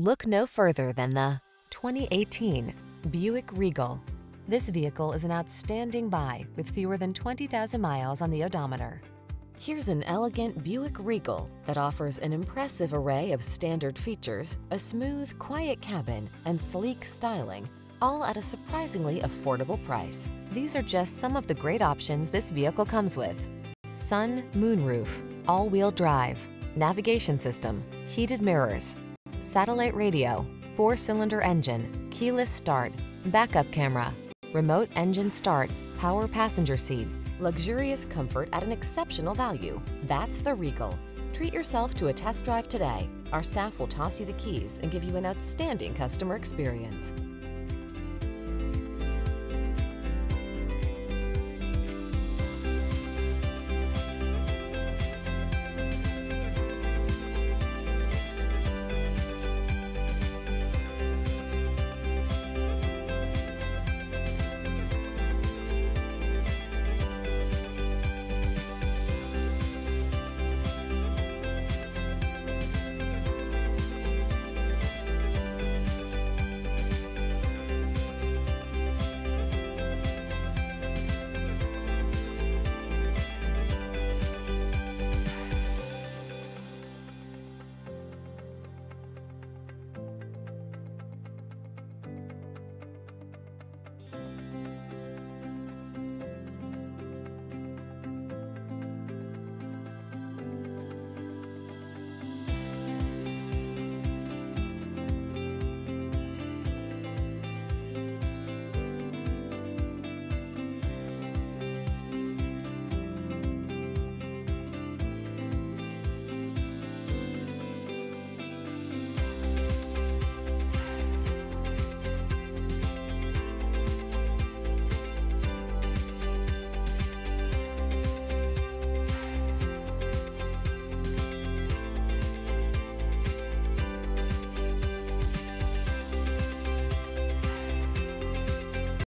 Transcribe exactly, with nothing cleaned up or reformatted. Look no further than the twenty eighteen Buick Regal. This vehicle is an outstanding buy with fewer than twenty thousand miles on the odometer. Here's an elegant Buick Regal that offers an impressive array of standard features, a smooth, quiet cabin, and sleek styling, all at a surprisingly affordable price. These are just some of the great options this vehicle comes with: sun, moonroof, all-wheel drive, navigation system, heated mirrors, satellite radio, four-cylinder engine, keyless start, backup camera, remote engine start, power passenger seat. Luxurious comfort at an exceptional value. That's the Regal. Treat yourself to a test drive today. Our staff will toss you the keys and give you an outstanding customer experience.